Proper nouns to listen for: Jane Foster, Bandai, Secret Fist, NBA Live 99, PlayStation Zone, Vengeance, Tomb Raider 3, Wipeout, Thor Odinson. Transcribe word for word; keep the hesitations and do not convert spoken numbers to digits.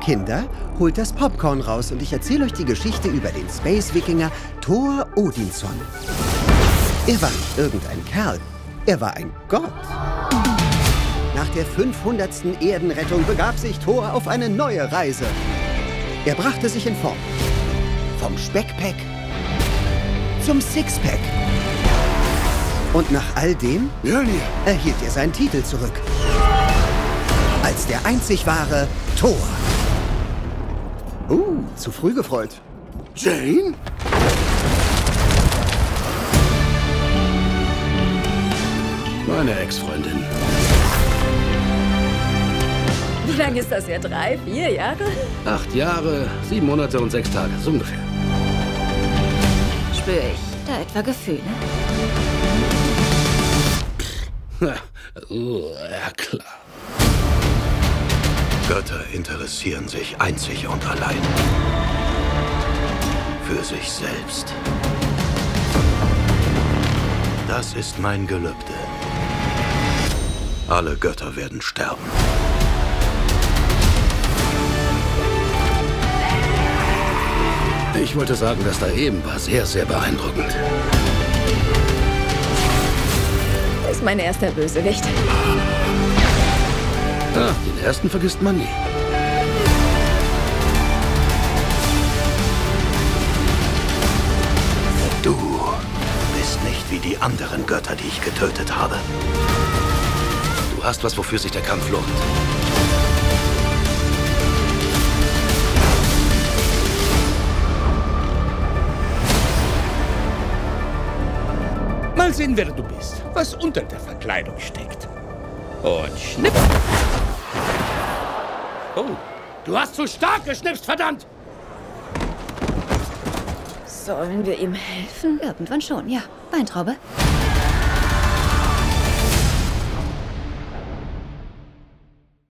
Kinder, holt das Popcorn raus und ich erzähle euch die Geschichte über den Space-Wikinger Thor Odinson. Er war nicht irgendein Kerl, er war ein Gott. Nach der fünfhundertsten Erdenrettung begab sich Thor auf eine neue Reise. Er brachte sich in Form. Vom Speckpack zum Sixpack. Und nach all dem erhielt er seinen Titel zurück. Als der einzig wahre Thor. Uh, zu früh gefreut. Jane? Meine Ex-Freundin. Wie lange ist das her? Drei, vier Jahre? Acht Jahre, sieben Monate und sechs Tage, so ungefähr. Spür ich da etwa Gefühle? uh, ja, klar. Götter interessieren sich einzig und allein für sich selbst. Das ist mein Gelübde. Alle Götter werden sterben. Ich wollte sagen, dass da eben war sehr, sehr beeindruckend. Das ist mein erster Bösewicht. Ah, den ersten vergisst man nie. Du bist nicht wie die anderen Götter, die ich getötet habe. Du hast was, wofür sich der Kampf lohnt. Mal sehen, wer du bist, was unter der Verkleidung steckt. Und schnipp! Oh, du hast zu stark geschnipst, verdammt! Sollen wir ihm helfen? Irgendwann schon, ja. Weintraube?